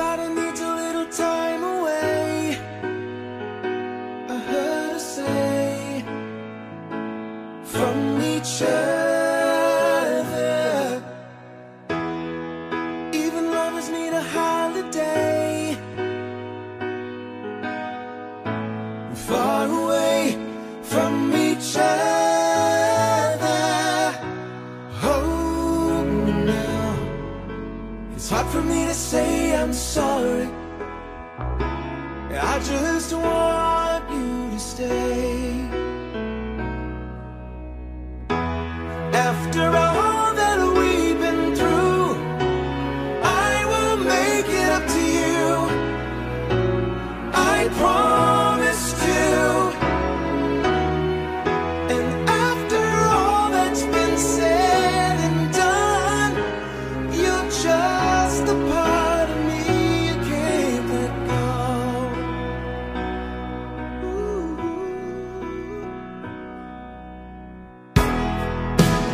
Everybody needs a little time away, I heard her say, from each other. Even lovers need a holiday, far away from each other. It's hard for me to say I'm sorry, I just want you to stay. After all that we've been through, I will make it up to you, I promised you. And after all that's been said and done, you're just the part of me you can't let go. Ooh.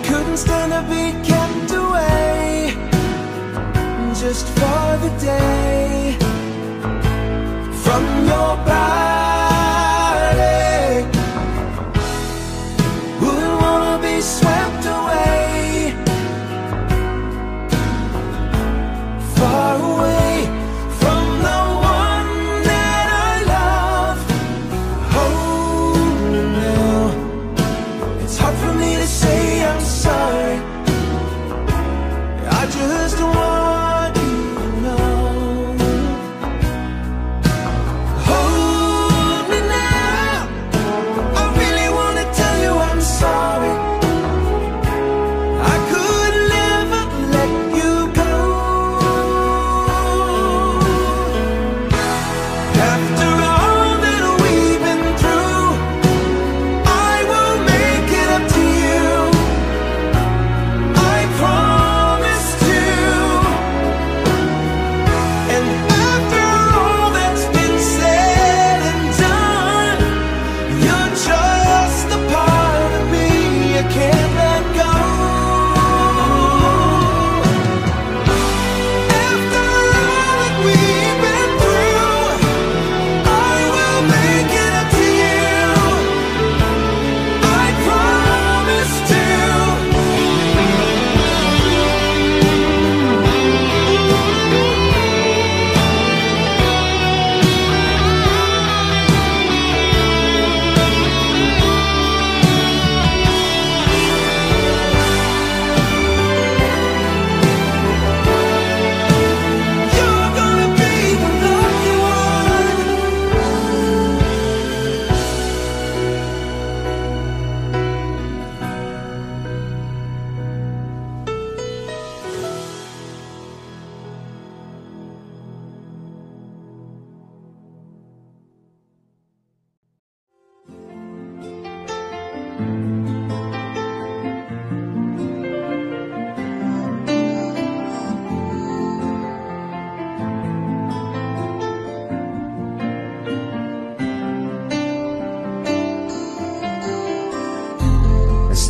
Couldn't stand to be kept away just for the day from your body. Wouldn't wanna be swept away, far away from the one that I love. Oh no, it's hard for me to say I'm sorry, I just want you to know. Hold me now, I really want to tell you I'm sorry, I could never let you go. After all that we've been through, I will make it up to you, I promised you. And after all that's been said and done, you're just the part of me I can't let go. After all that we've been through, I will make it up to you, I promised to. You're gonna be the lucky one.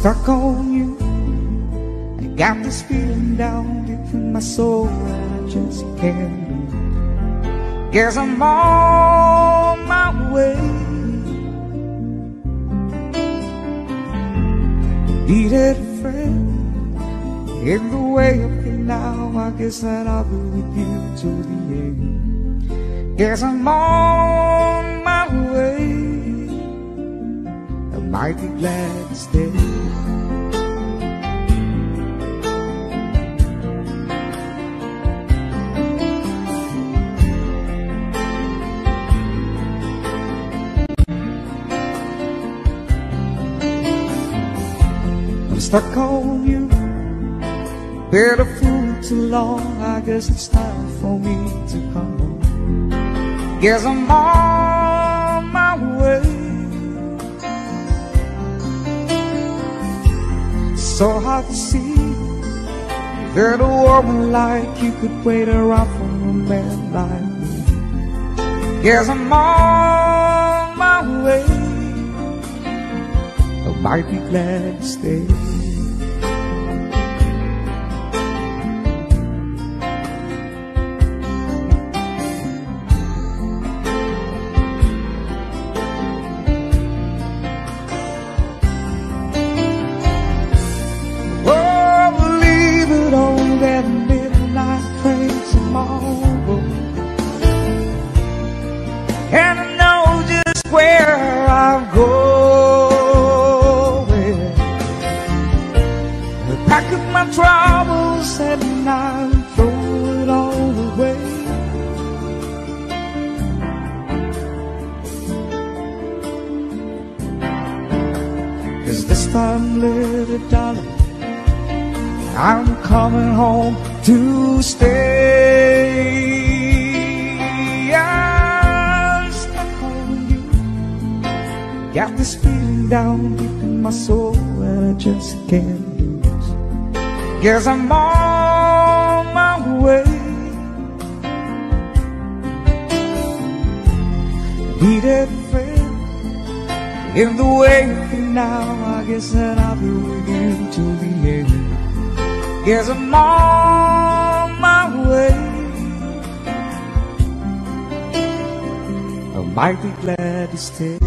Stuck on you, I got this feeling down deep in my soul that I just can't do. Guess I'm on my way. Needed a friend in the way up here now, I guess that I'll be with you till the end. Guess I'm on my way, I'm mighty glad to stay. Stuck on you, been a fool too long, I guess it's time for me to come home. Guess I'm on my way. So hard to see that a woman like you could wait around for a man like me. Guess I'm on my way, I might be glad to stay. pack up my troubles and I'll throw it all away. Cause this time, little darling, I'm coming home to stay. I'm stuck on you, got this feeling down deep in my soul and I just can't lose. Guess I'm on my way. Need a friend in the waiting now. I guess that I'll be with you till the end. Guess I'm on my way. I might be glad to stay.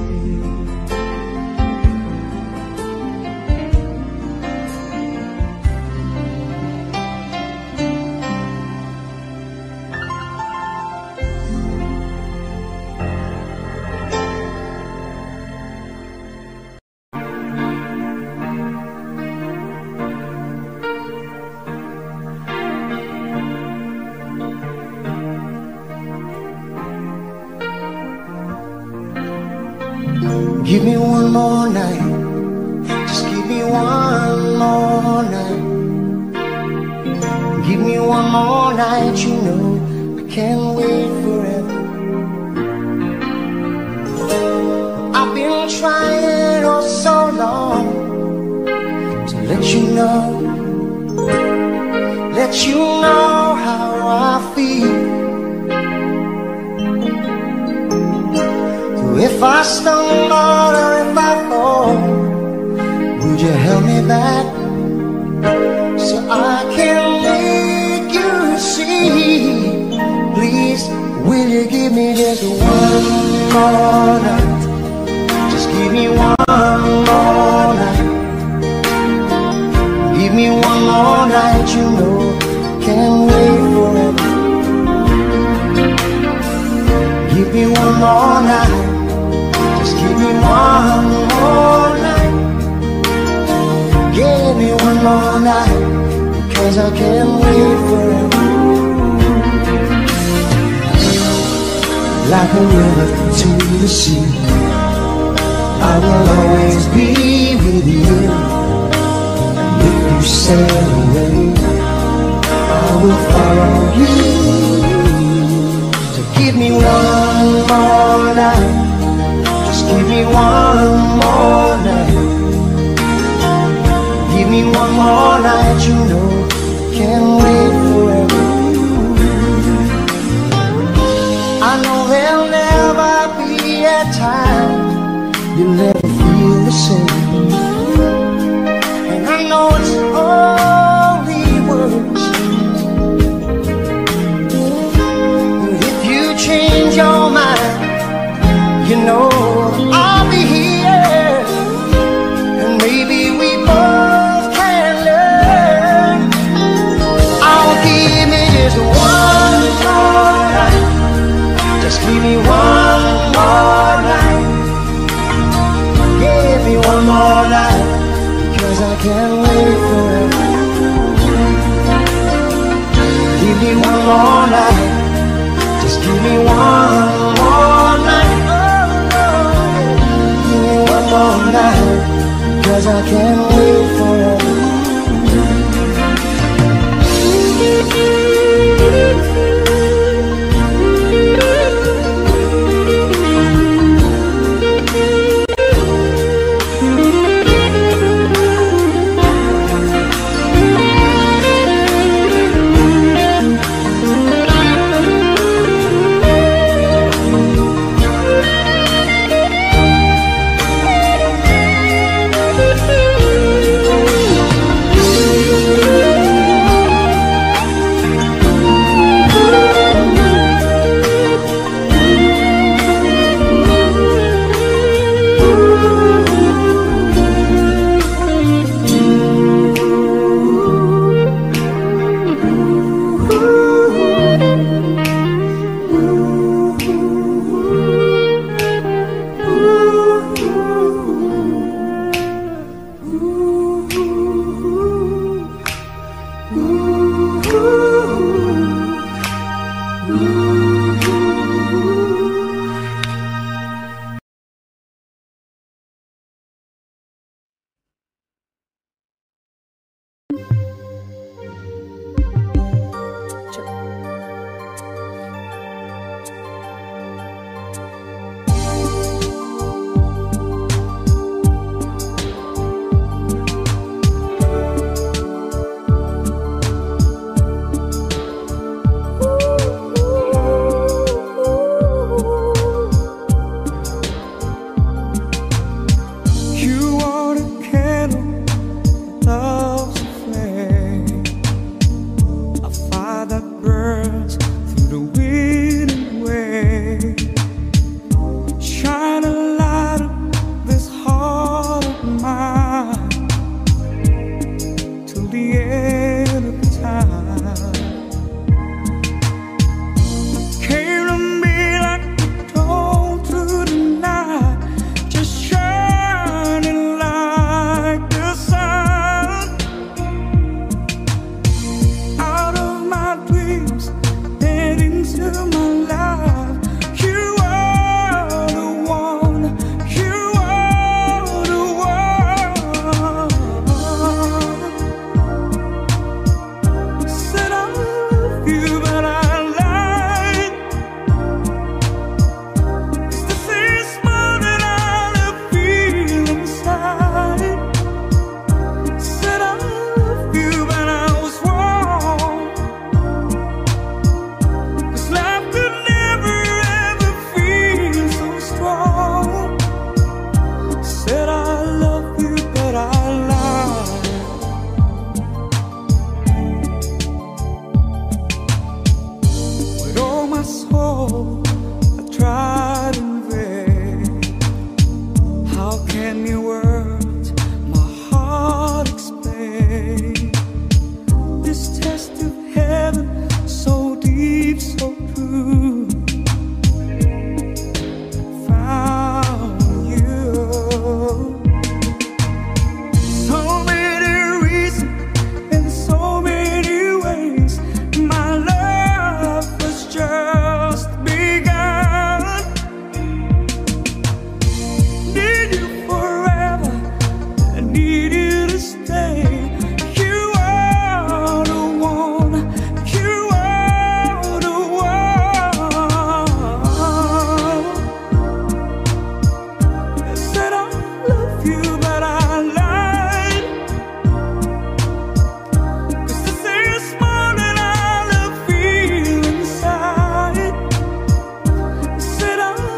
Give me one more night, just give me one more night. Give me one more night, you know I can't wait forever. I've been trying oh so long to let you know how I feel. If I stumble or if I fall, would you help me back so I can make you see? Please, will you give me just one more night? Just give me one more night. Give me one more night, you know I can't wait forever. Give me one more night. Give me one more night. Give me one more night, cause I can't wait forever. Like a river to the sea, I will always be with you. And if you sail away, I will follow you. So give me one more night. Give me one more night. Give me one more night, you know I can't wait forever. I know there'll never be a time you'll never feel the same. And I know it's only words, but if you change your mind, you know I can't wait forever. Give me one more night. Just give me one more night. Give me one more night, cause I can't wait forever. girls through the wind and wave. Shine a light on this heart of mine till the end of time. Came to me like a dawn through the night, just shining like the sun. Out of my dreams and into my life, you are the one, you are the one. Said I love you, but I lied. It's the same smile that I feel inside. Said I love you, but I was wrong. 'Cause life could never ever feel so strong. Said I love you, but I lied. With all my soul, I tried in vain. How can your words my heart explain? This test of heaven, so deep, so true, found you. So many reasons and so many ways, my love was just begun. Need you forever, I need you to stay. You are the one, you are the one. I said I love you, but I lied. It's the same smile that I feel inside. I said I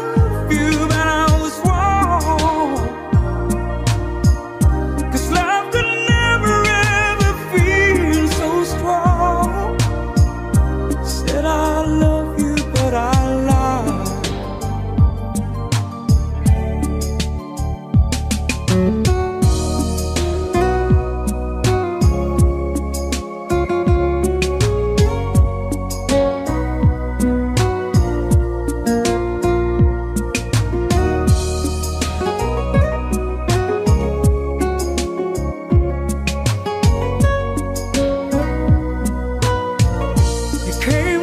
love you, but I was wrong. 'Cause love could never ever feel so strong. Said I love you, but I lied. You came to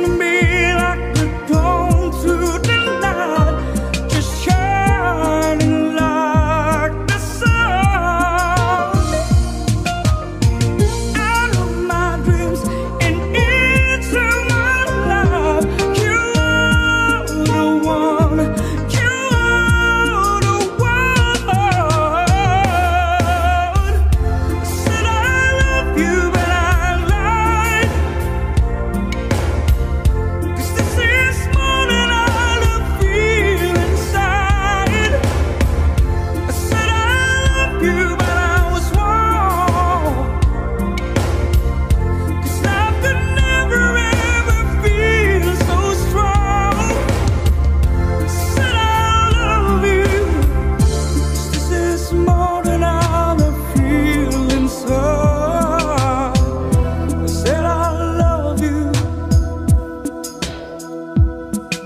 me like the dawn through the night, just shining like the sun. Out of my dreams and into my life, you are the one, you are the one. Said I love you, but I lied. 'Cause this is more than I feel inside. I said I love you, but I was wrong. 'Cause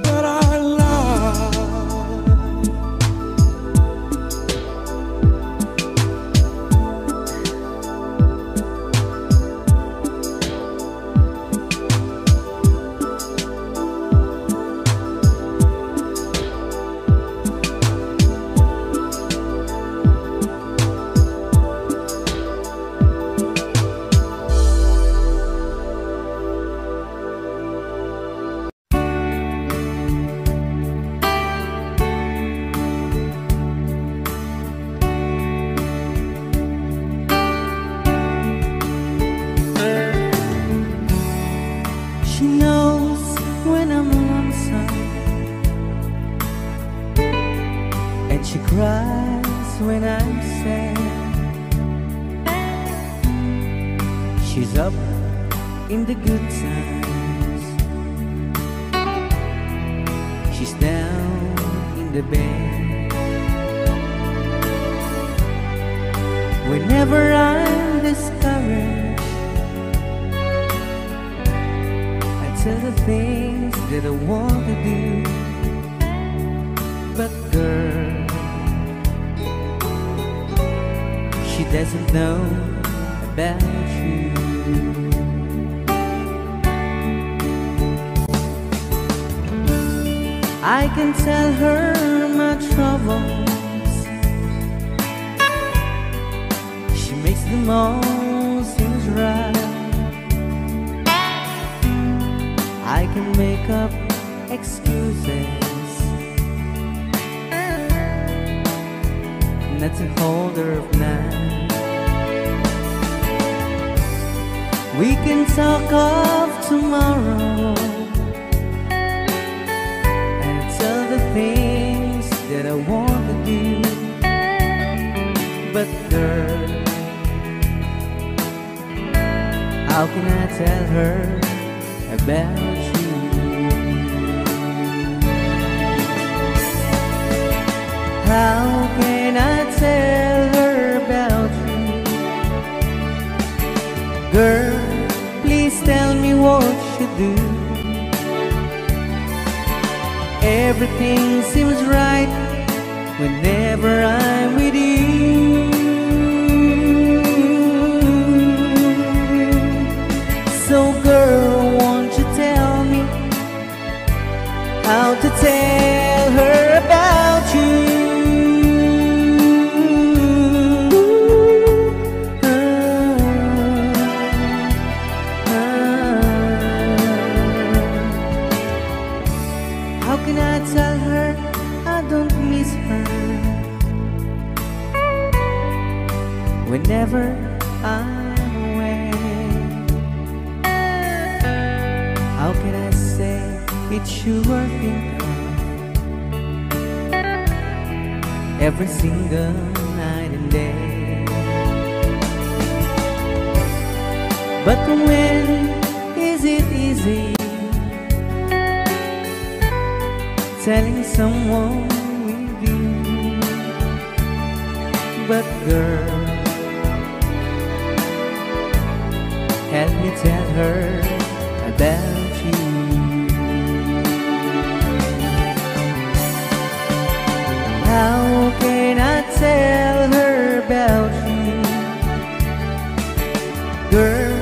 life could never ever feel so strong. Said I love you. 'Cause this is more than I'm feeling inside. Said I love you, but I lied. She knows when I'm lonesome, and she cries when I'm sad. She's up in the good times she's down in the bed. Whenever I'm discouraged, I tell the things that I want to do. But girl, she doesn't know about you. I can tell her my troubles, she makes them all seem right. I can make up excuses not to hold her up now. We can talk of tomorrow, things that I want to do. But girl, how can I tell her about you? How can I tell her about you? Girl, please tell me what you do. Everything seems right whenever I'm with you. So girl, won't you tell me how to tell her about you? Whenever I'm away, how can I say it's you I think of every single night and day? But when is it easy telling someone with you? But girl, help me tell her about you. How can I tell her about you? Girl,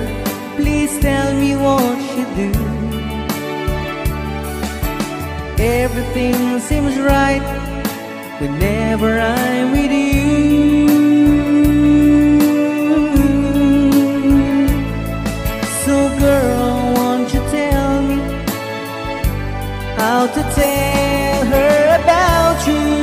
please tell me what you do. Everything seems right whenever I'm with you. How to tell her about you?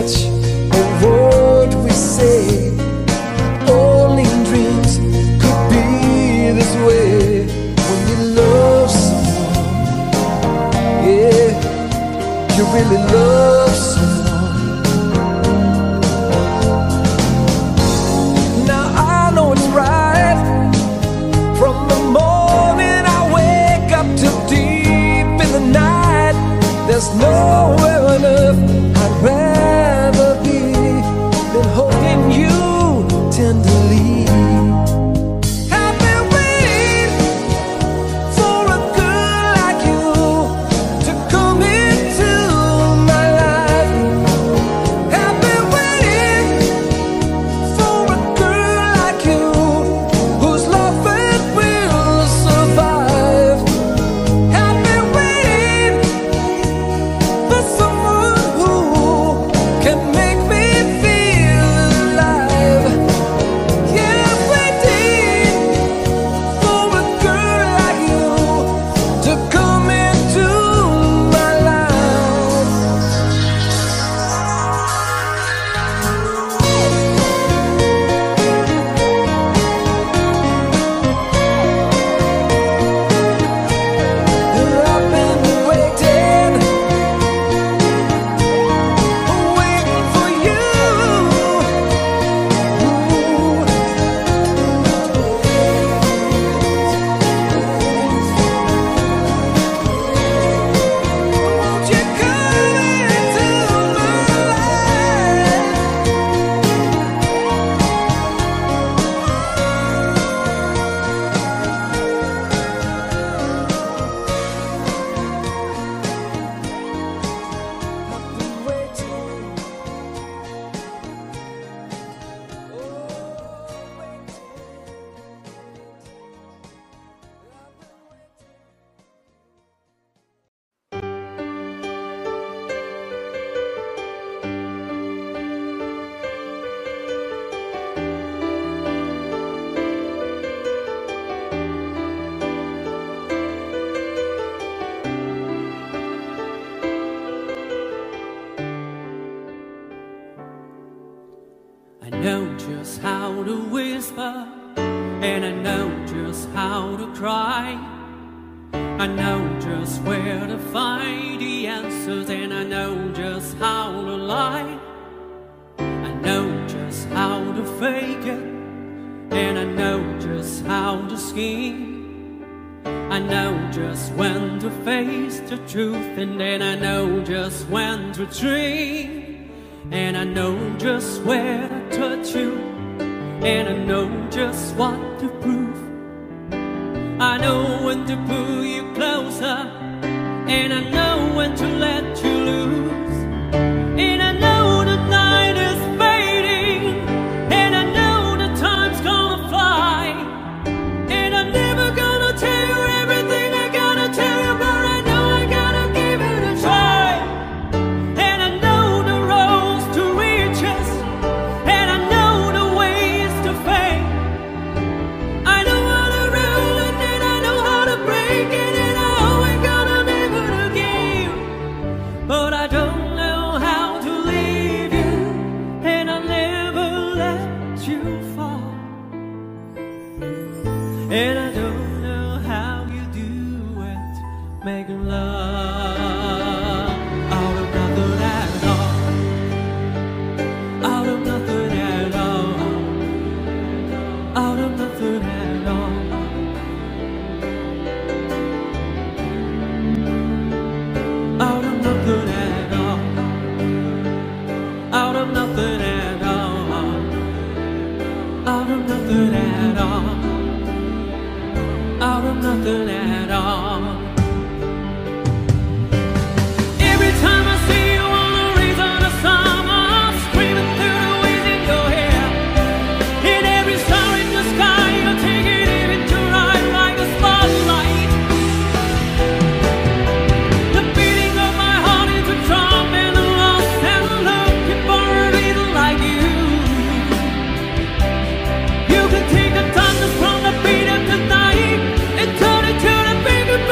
much a word we say. Only dreams could be this way. When you love someone, yeah, you really love someone. Now I know it's right. From the morning I wake up till deep in the night, there's nowhere on earth truth, and then I know just when to dream, and I know just where to touch you, and I know just what to prove. I know when to pull you closer, and I know when to let you loose, and I know the night is fading, and I know the time's gonna fly, and I'm never gonna tell you everything I gotta tell you about. Take the thunders from the beat of the night and turn it to the bigger.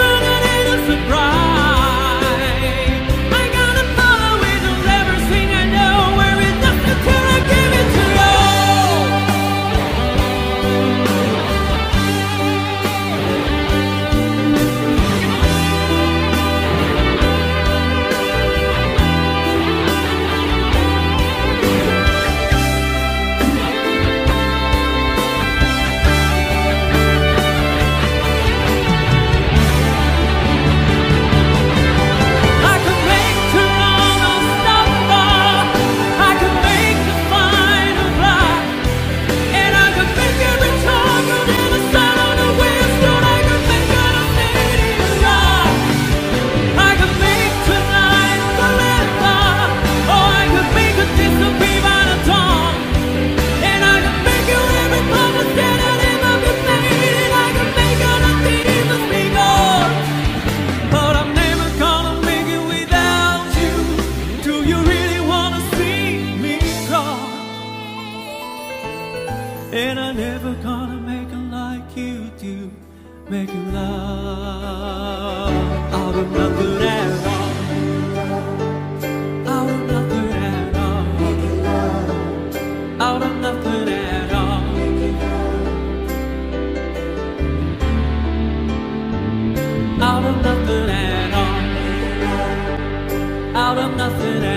And I'm never gonna make it like you do, make it love. I would not do that at all. I would not do that at all. Make it love. I would not do that at all. Make it love. I would not do that at all. Make it love. I would not do that at all. Make it love. I would not do that at all.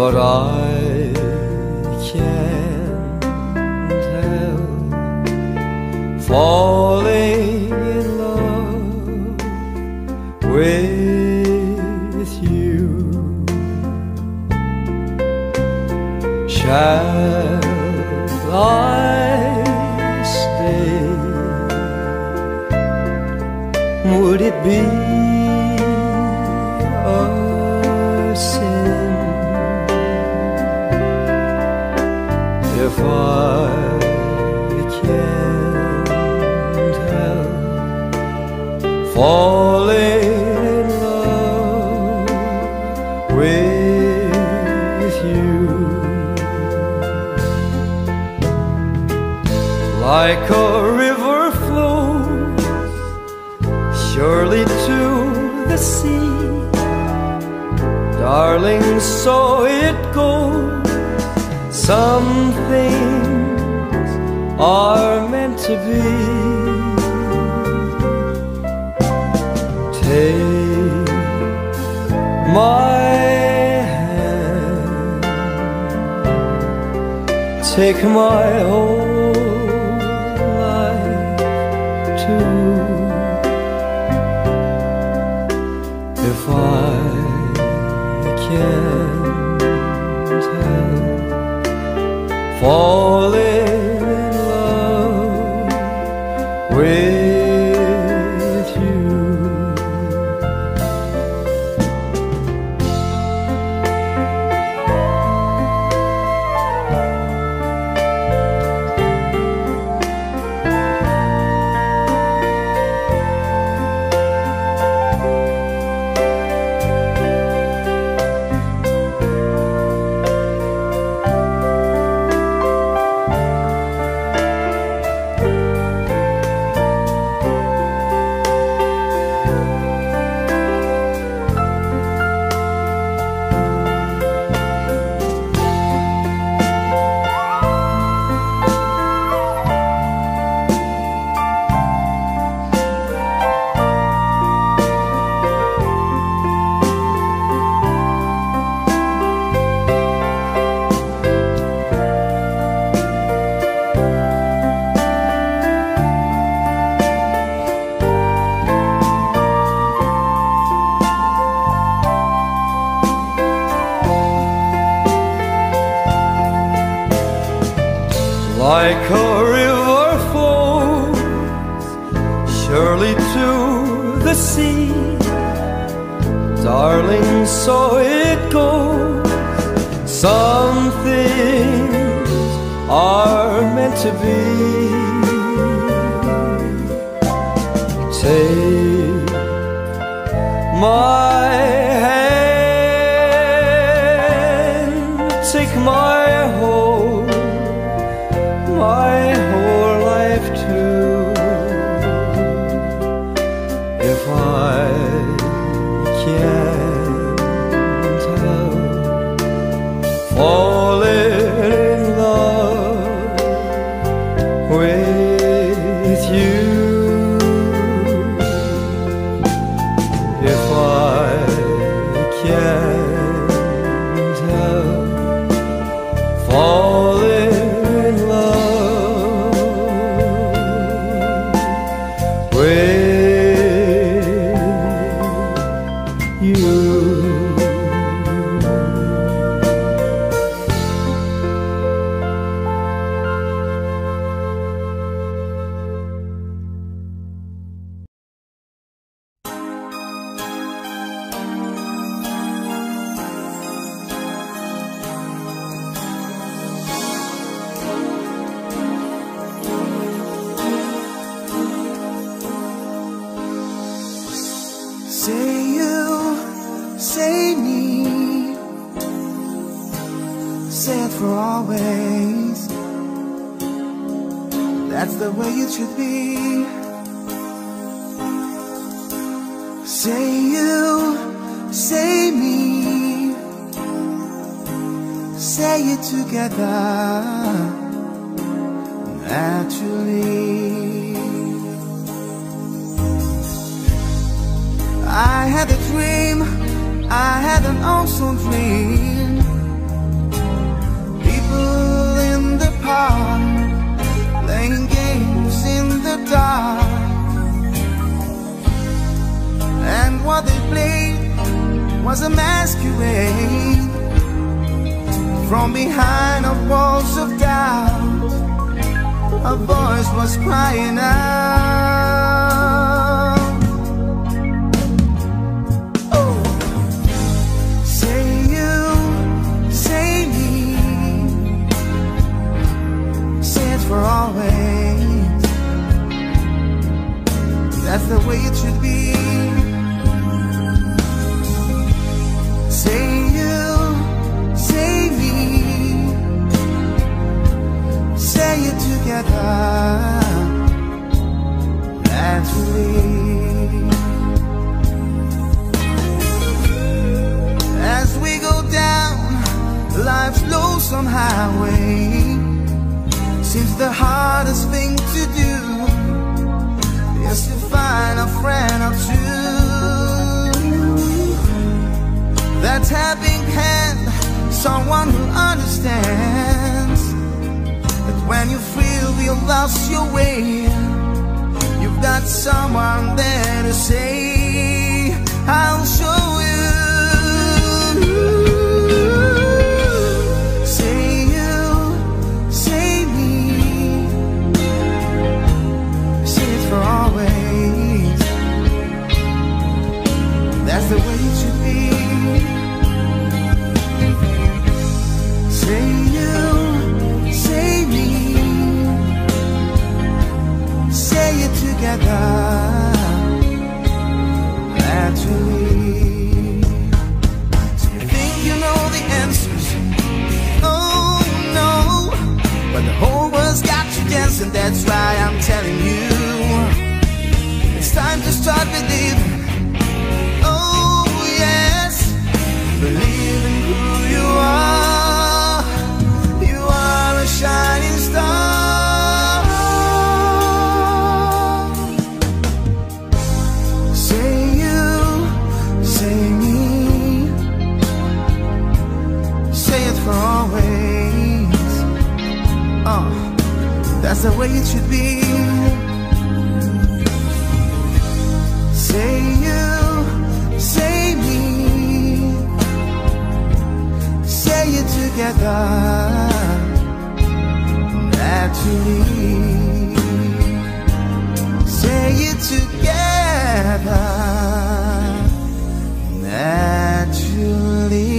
but I can't help falling in love with you. Shall I stay? Would it be a sin if I can't help falling in love with you? Like a river flows surely to the sea, darling, so it goes. Some things are meant to be. Take my hand, take my whole if I can't help falling in love with you. Like a river flows surely to the sea, darling, so it goes. Some things are meant to be. Take my hand, take my whole, my whole life too, if I can't help falling in love with you, if I can't help falling. Say you, say me, say it for always. That's the way it should be. Say you, say me, say it together naturally. I had a dream, I had an awesome dream. all they played was a masquerade. From behind the walls of doubt, a voice was crying out. Oh, say you, say me, say it for always. That's the way it should be. Say you, say me, say it together naturally. As we go down life's lonesome highway, seems the hardest thing to do is to find a friend or two. That's having hand, someone who understands that when you feel you lost your way, you've got someone there to say, I'll show you. Say you, say me, say it for always. That's the way it should be. Say you, say me, say it together naturally. So you think you know the answers, oh no, but the whole world's got you dancing. That's why I'm telling you, it's time to start believing. Oh yes, believe in who you are. You are a shining star. Always, that's the way it should be. Say you, say me, say it together naturally. Say it together naturally.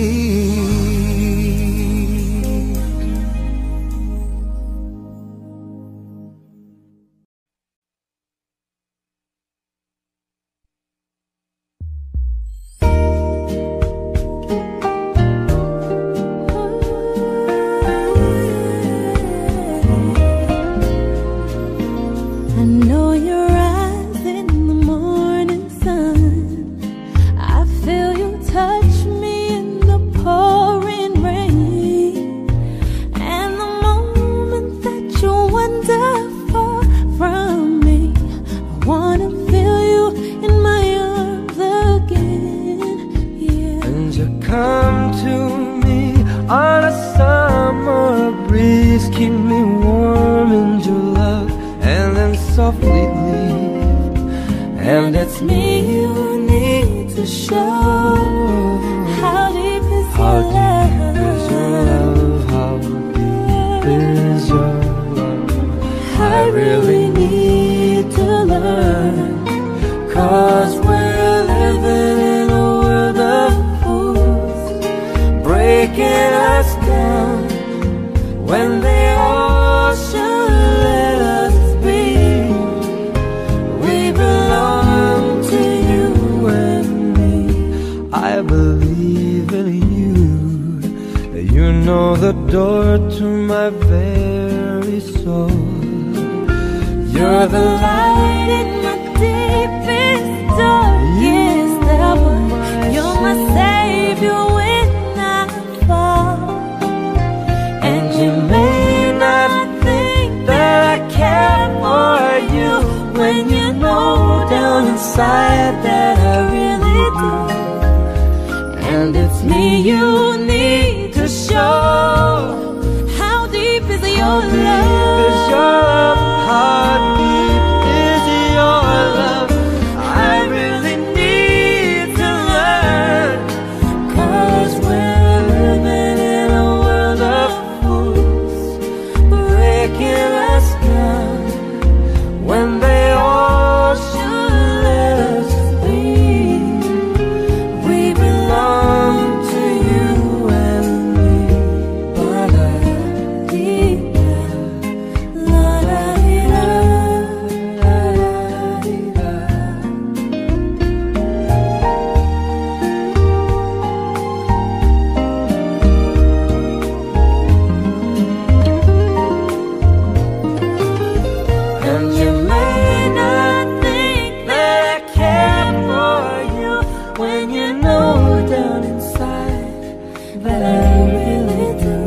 that I really do,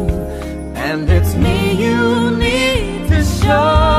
and it's me you need to show.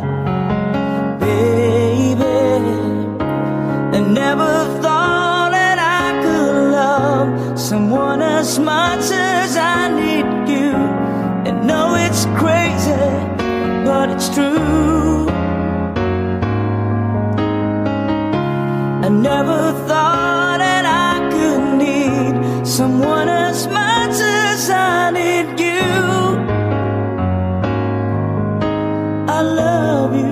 Baby, I never thought someone as much as I need you. And know it's crazy, but it's true. I never thought that I could need someone as much as I need you. I love you.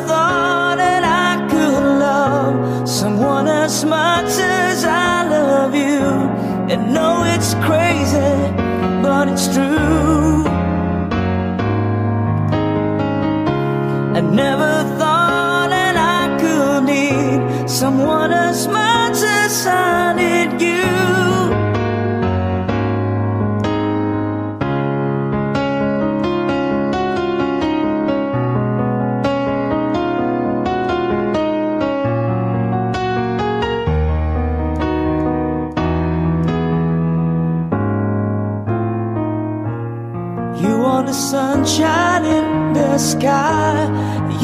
someone as much as I love you. And know it's crazy, but it's true. I never thought that I could need someone as much as I need you. Sunshine in the sky,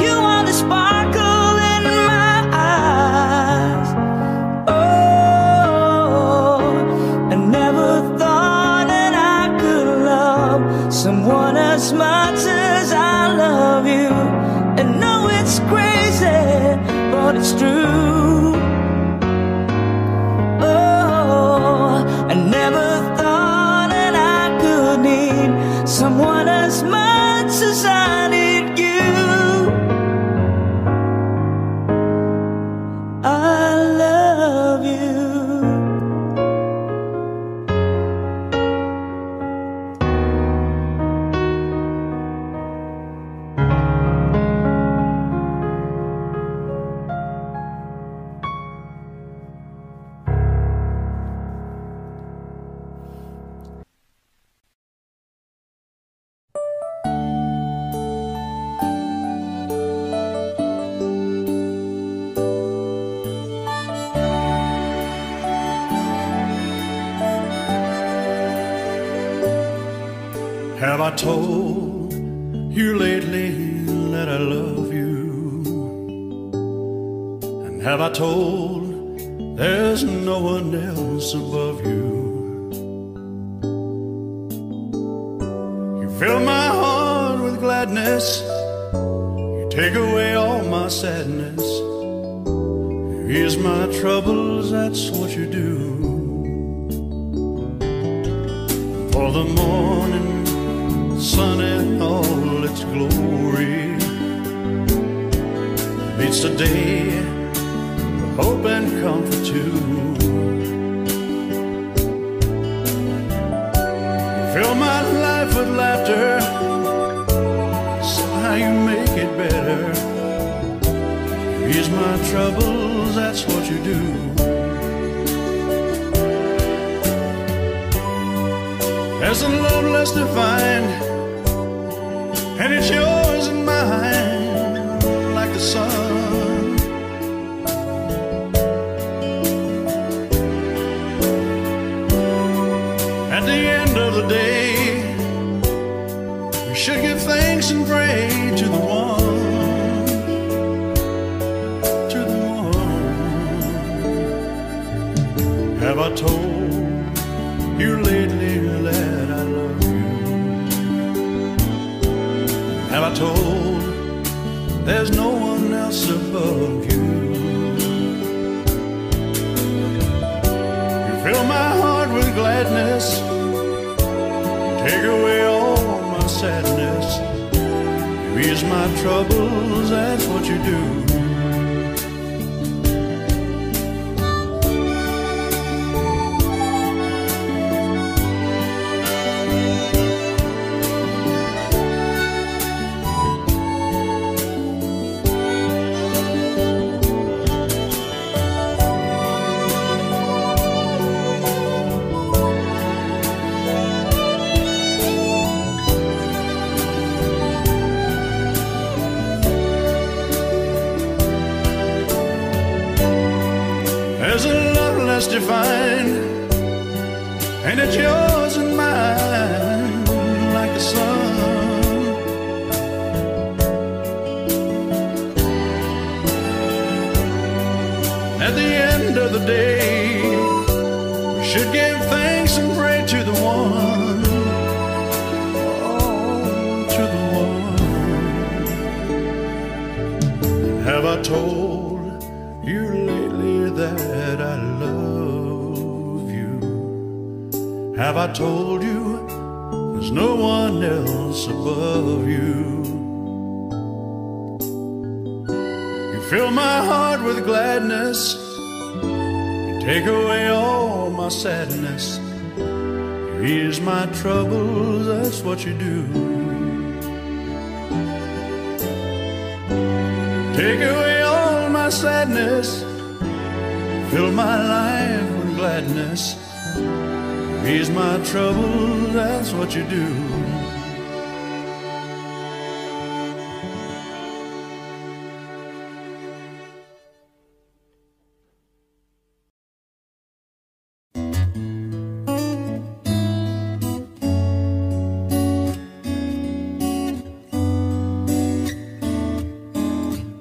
you are the sparkle in my eyes. Oh, I never thought that I could love someone as much as I love you. And know it's crazy, but it's true. Oh, I never thought that I could need someone as much as I need you. I love you. Have I told you lately that I love you? And have I told there's no one else above you? You fill my heart with gladness, you take away all my sadness. Here's my troubles, that's what you do. For the morning sun in all its glory meets the day of hope and comfort too. You fill my life with laughter, somehow you make it better. Ease my troubles, that's what you do. There's a love less defined, and it's yours and mine, like the sun. At the end of the day, we should give thanks and pray to the one, to the one. Have I told you lately that I love you? Have I told there's no one else above you? You fill my heart with gladness, take away all my sadness. You ease my troubles, that's what you do. There's a love less defined, and it's yours and mine, like the sun. At the end of the day, we should give thanks and pray to the one, oh, to the one. Have I told you lately that I love you? Have I told you there's no one else above you? You fill my heart with gladness, you take away all my sadness. You ease my troubles, that's what you do. Take away sadness, fill my life with gladness. Ease my troubles, that's what you do.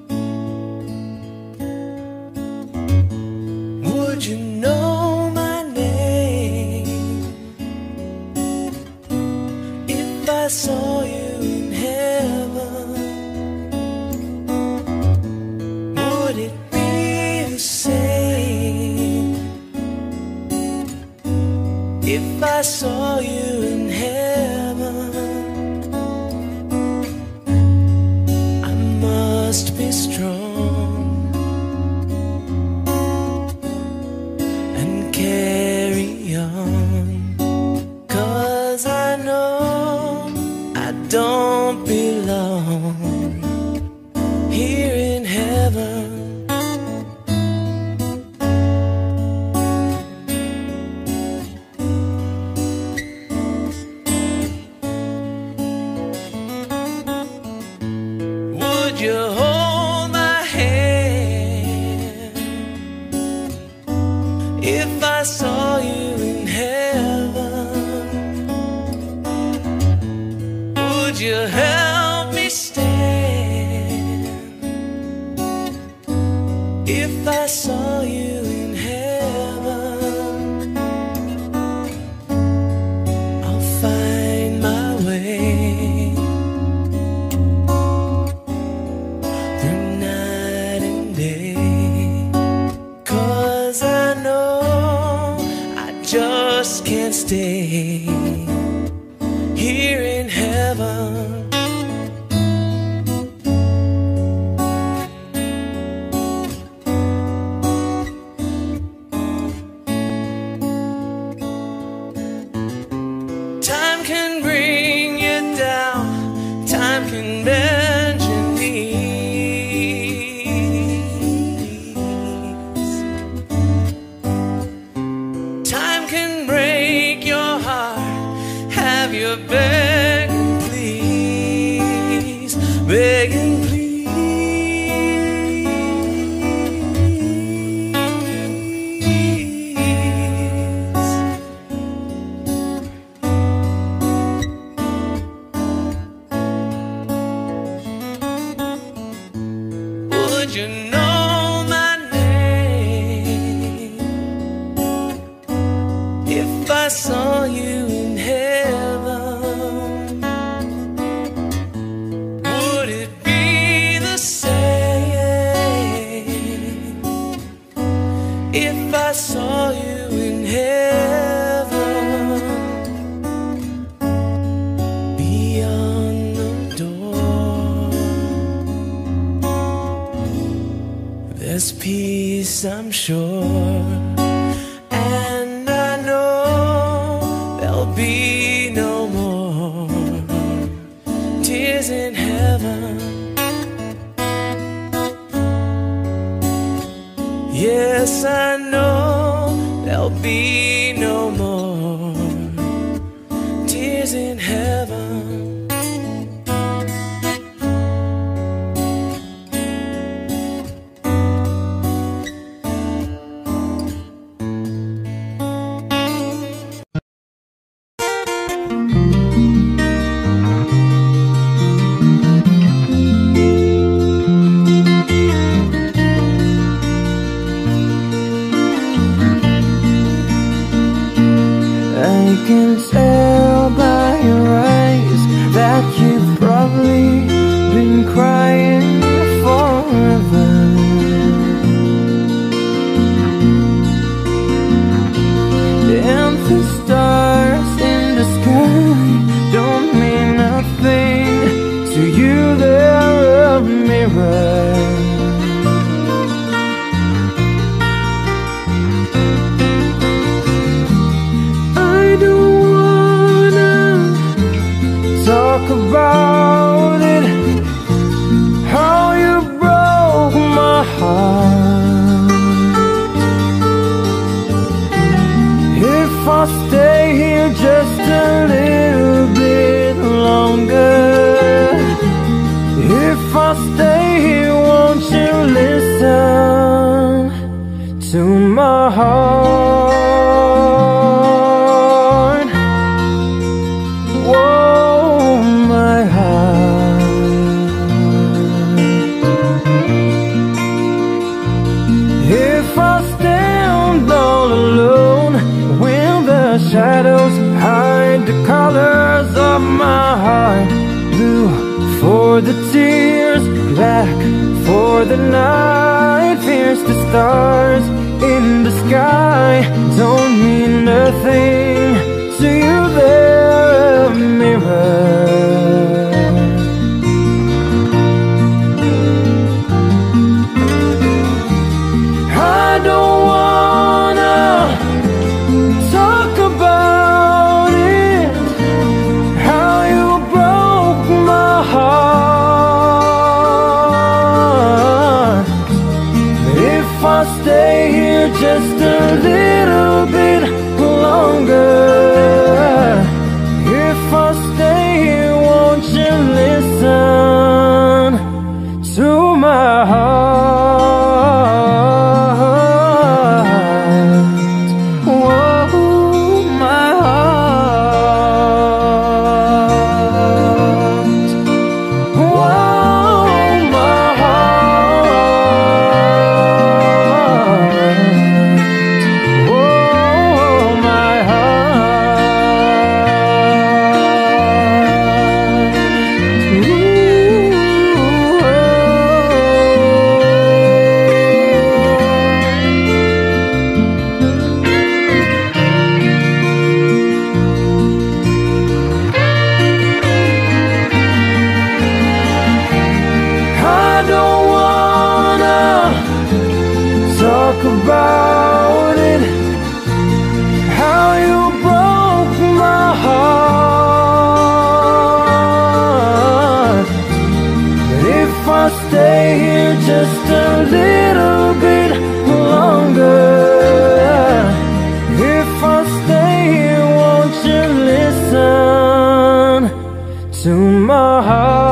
I saw you in heaven, would it be the same if I saw you in heaven? I must be strong and carry on, 'cause I know don't belong here in heaven. Would you hold my hand if I saw you in heaven? would you help me stand if I saw you in heaven? I'll find my way through night and day, 'cause I know I just can't stay here in heaven. Time can bring you down, time can bend your knees, time can break your heart. Have you begging please, begging please. Would you know my name if I saw you in heaven? If I saw you in heaven, beyond the door, there's peace, I'm sure, and I know there'll be no more tears in heaven. Yes, I know there'll be no more tears in heaven. I can tell by your eyes that you've probably been crying forever. And the stars in the sky don't mean nothing to you, they're a mirror. About it, how you broke my heart. If I stay here just a little bit longer, if I stay here, won't you listen to my heart? Shadows hide the colors of my heart. Blue for the tears, black for the night. Pierce the stars in the sky don't mean nothing to you, they're a mirror. Just a little bit longer, talk about it, how you broke my heart. But if I stay here just a little bit longer, if I stay here, won't you listen to my heart?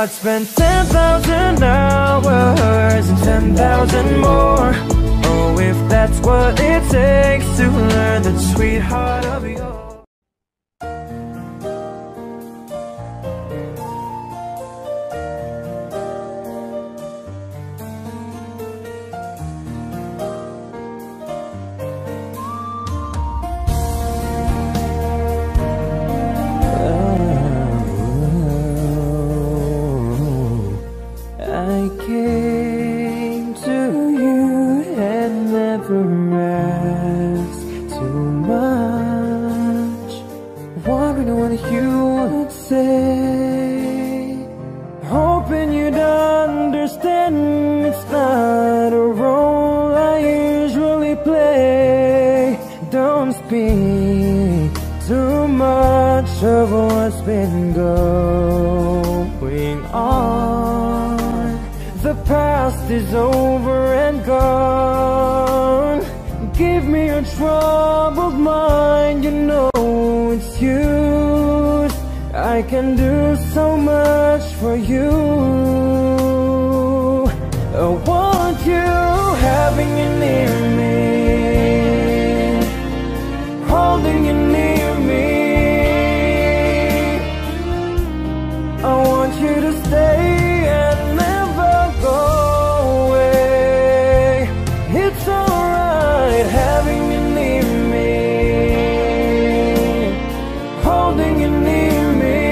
I'd spend 10,000 hours and 10,000 more. Oh, if that's what it takes to learn the sweetheart of yours. Too much of what's been going on. The past is over and gone. Give me your troubled mind, you know it's used. I can do so much for you. I want you having you near me, holding you near me. I want you to stay and never go away. It's alright having you near me, holding you near me.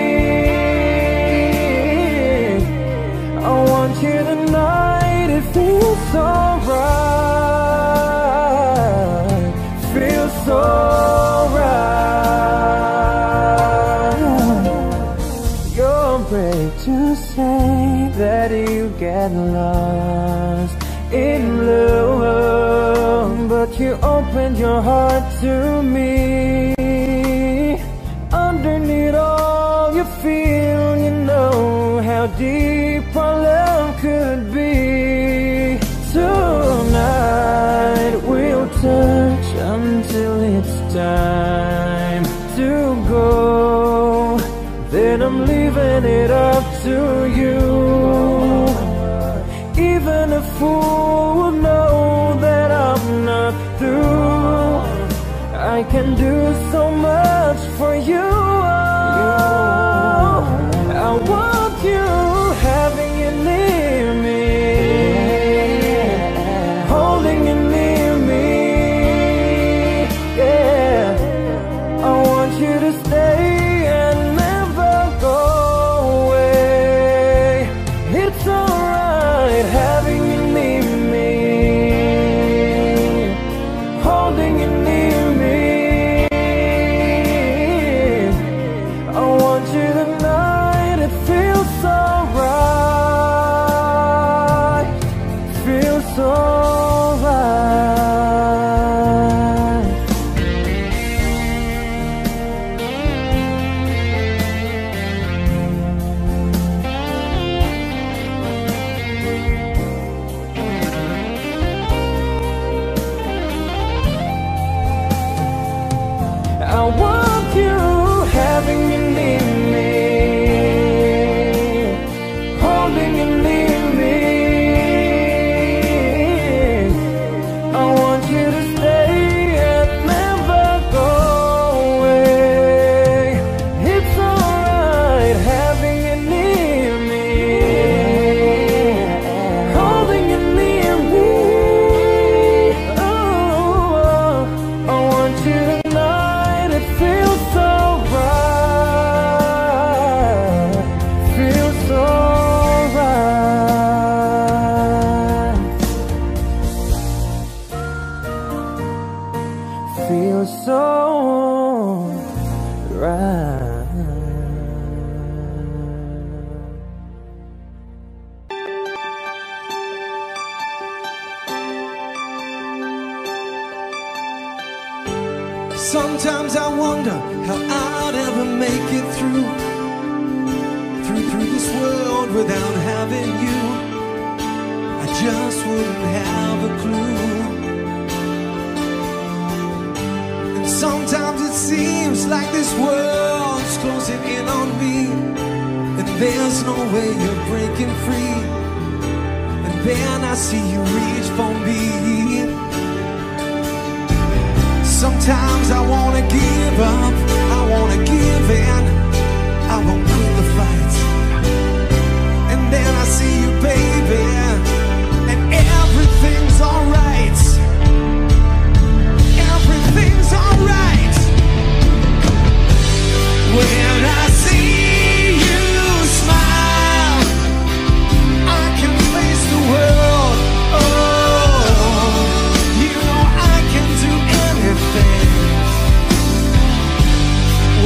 I want you tonight, it feels alright, feels so to say that you get lost in love, but you opened your heart to me. Underneath all you feel, you know how deep our love could be. Tonight we'll touch until it's time to go. Then I'm leaving it up to you. Even a fool will know that I'm not through. I can do so much for you. I want you having you near me, holding you near me. Yeah, I want you to stay. right. Sometimes I wonder how I'd ever make it through this world without having you. I just wouldn't have a clue. And sometimes it seems like this world's closing in on me, and there's no way you're breaking free. And then I see you reach for me. Sometimes I wanna give up, I wanna give in, I won't win the fight. And then I see you, baby, and everything's alright. Everything's alright. When I see you smile, I can face the world. Oh, you know I can do anything.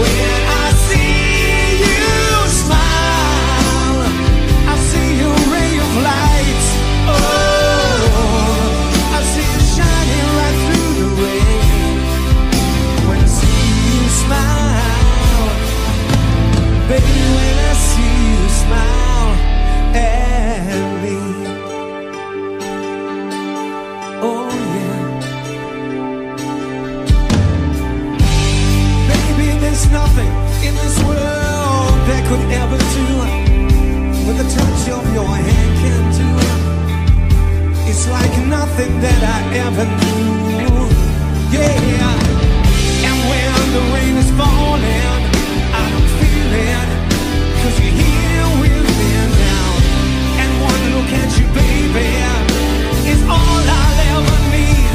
When I see you smile, I see a ray of light. Oh, I see it shining right through the rain. When I see you smile, baby, when I see you smile at me. Oh yeah, baby, there's nothing in this world that could ever do what the touch of your hand can do. It's like nothing that I ever knew. Yeah. And when the rain is falling, I don't feel it, 'cause you're here with me now. And one look at you, baby, is all I'll ever need.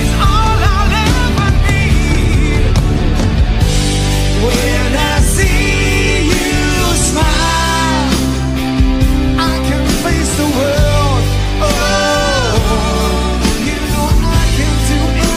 Is all I'll ever need. When I see you smile, I can face the world. Oh, you know I can do anything.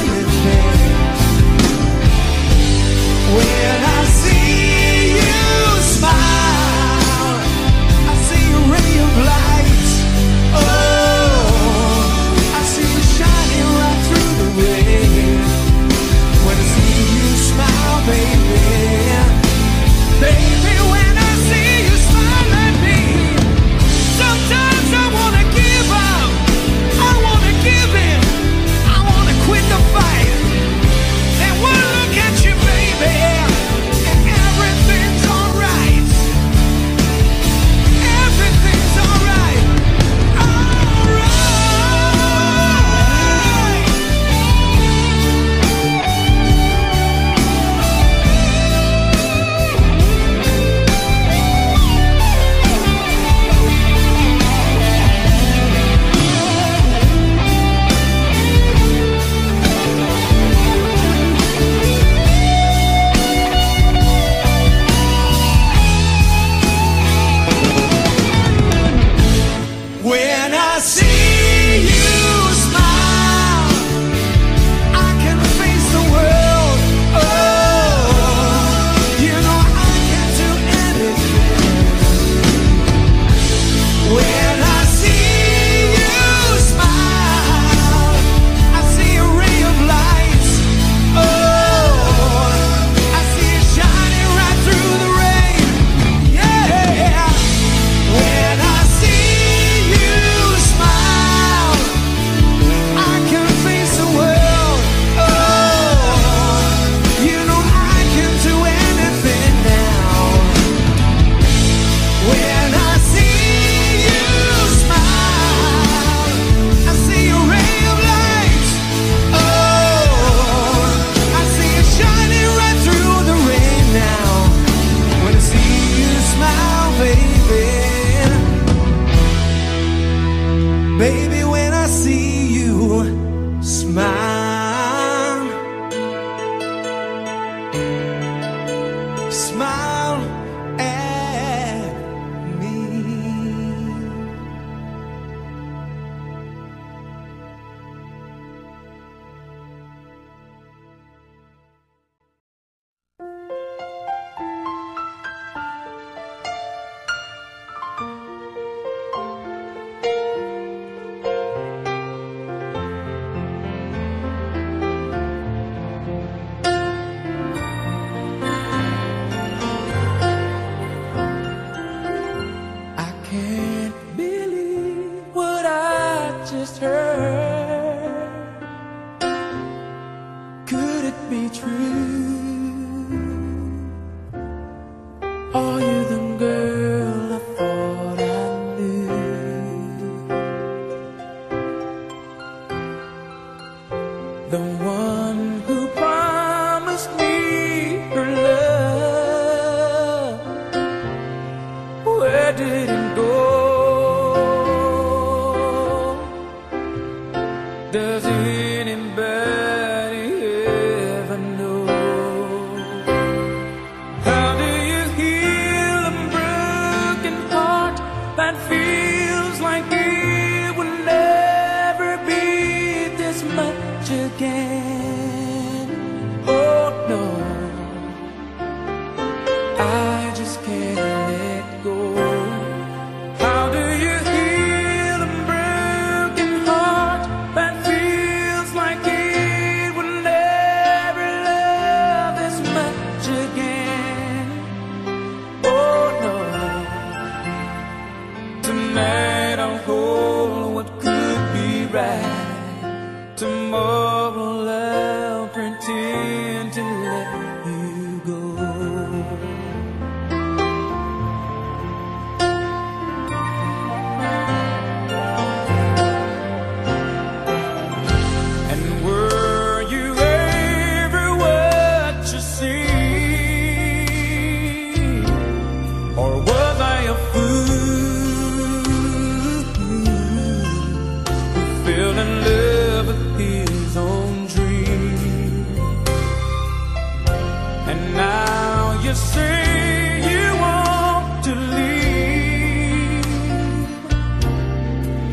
you say you want to leave,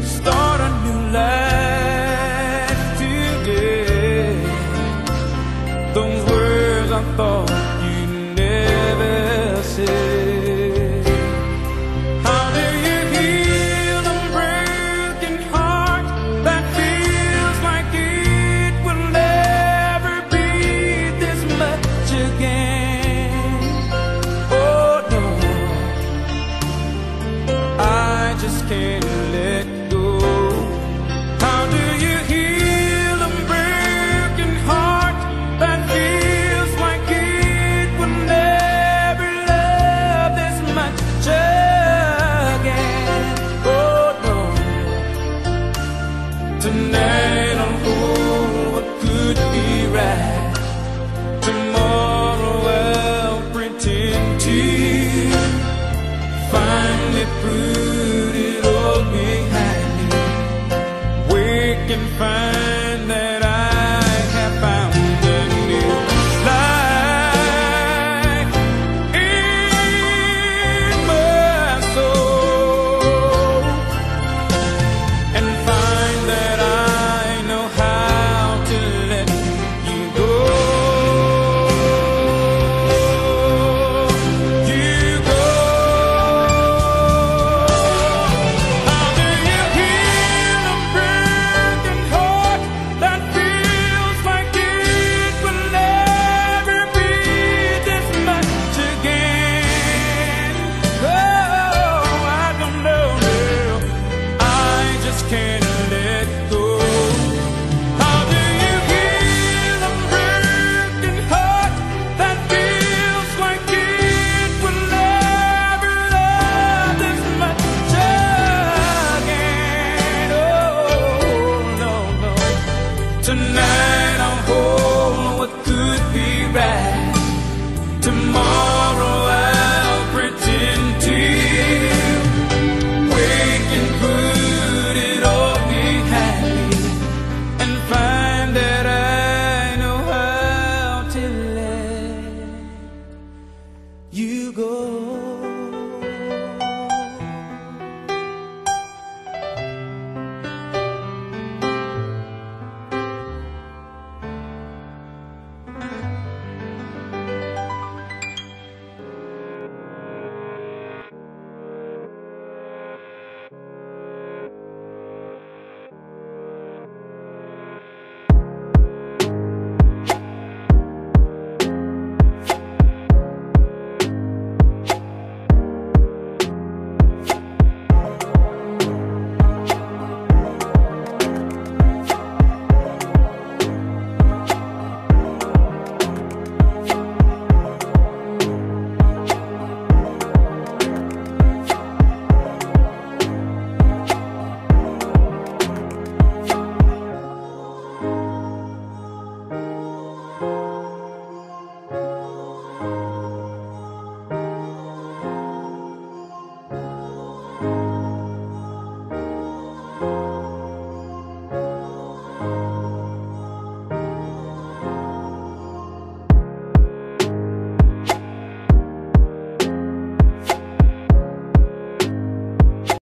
start a new life today. Those words I thought you'd never say. Tonight I'm whole, what could be right tomorrow?